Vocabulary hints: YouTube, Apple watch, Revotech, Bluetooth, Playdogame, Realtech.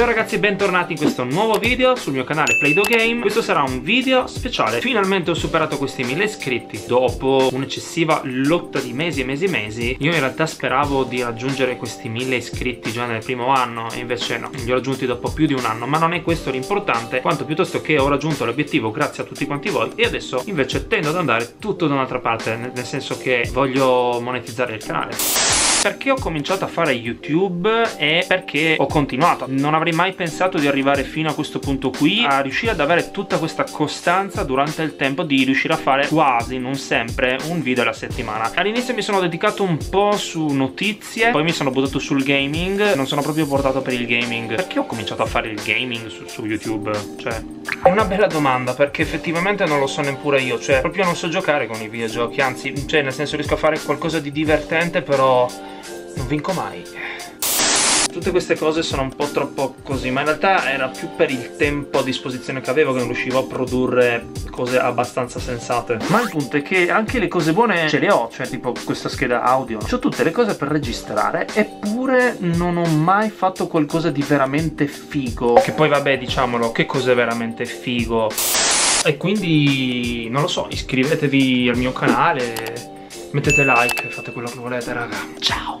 Ciao ragazzi e bentornati in questo nuovo video sul mio canale Playdogame. Questo sarà un video speciale. Finalmente ho superato questi 1000 iscritti. Dopo un'eccessiva lotta di mesi e mesi e mesi, io in realtà speravo di raggiungere questi 1000 iscritti già nel primo anno e invece no, li ho raggiunti dopo più di un anno. Ma non è questo l'importante, quanto piuttosto che ho raggiunto l'obiettivo grazie a tutti quanti voi. E adesso invece tendo ad andare tutto da un'altra parte, nel senso che voglio monetizzare il canale. Perché ho cominciato a fare YouTube e perché ho continuato? Non avrei mai pensato di arrivare fino a questo punto qui, a riuscire ad avere tutta questa costanza durante il tempo, di riuscire a fare quasi, non sempre, un video alla settimana. All'inizio mi sono dedicato un po' su notizie, poi mi sono buttato sul gaming, non sono proprio portato per il gaming. Perché ho cominciato a fare il gaming su YouTube? Cioè, è una bella domanda, perché effettivamente non lo so neppure io, cioè proprio non so giocare con i videogiochi, anzi, cioè nel senso riesco a fare qualcosa di divertente, però non vinco mai. Tutte queste cose sono un po' troppo così, ma in realtà era più per il tempo a disposizione che avevo, che non riuscivo a produrre cose abbastanza sensate. Ma il punto è che anche le cose buone ce le ho, cioè tipo questa scheda audio, c'ho tutte le cose per registrare, eppure non ho mai fatto qualcosa di veramente figo. Che poi vabbè, diciamolo, che cos'è veramente figo? E quindi non lo so, iscrivetevi al mio canale, mettete like, fate quello che volete, raga. Ciao!